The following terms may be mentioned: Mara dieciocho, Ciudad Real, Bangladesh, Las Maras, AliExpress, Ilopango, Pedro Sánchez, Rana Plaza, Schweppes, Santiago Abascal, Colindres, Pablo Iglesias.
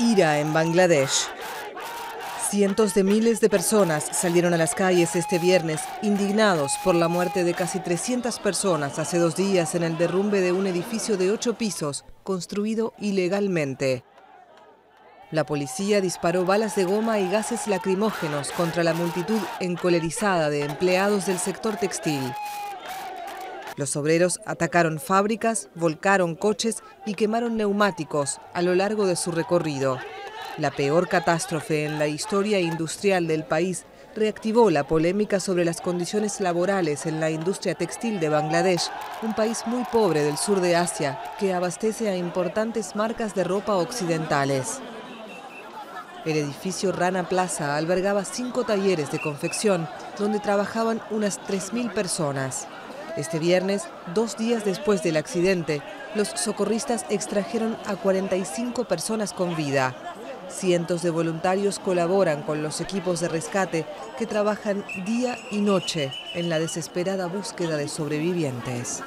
ira en Bangladesh. Cientos de miles de personas salieron a las calles este viernes indignados por la muerte de casi 300 personas hace 2 días en el derrumbe de un edificio de 8 pisos construido ilegalmente. La policía disparó balas de goma y gases lacrimógenos contra la multitud encolerizada de empleados del sector textil. Los obreros atacaron fábricas, volcaron coches y quemaron neumáticos a lo largo de su recorrido. La peor catástrofe en la historia industrial del país reactivó la polémica sobre las condiciones laborales en la industria textil de Bangladesh, un país muy pobre del sur de Asia que abastece a importantes marcas de ropa occidentales. El edificio Rana Plaza albergaba 5 talleres de confección, donde trabajaban unas 3.000 personas. Este viernes, 2 días después del accidente, los socorristas extrajeron a 45 personas con vida. Cientos de voluntarios colaboran con los equipos de rescate que trabajan día y noche en la desesperada búsqueda de sobrevivientes.